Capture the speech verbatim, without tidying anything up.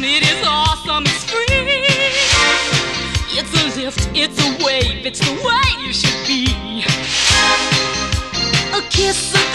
awesome, it is awesome, it's free. It's a lift, it's a wave, it's the way you should be. A kiss, a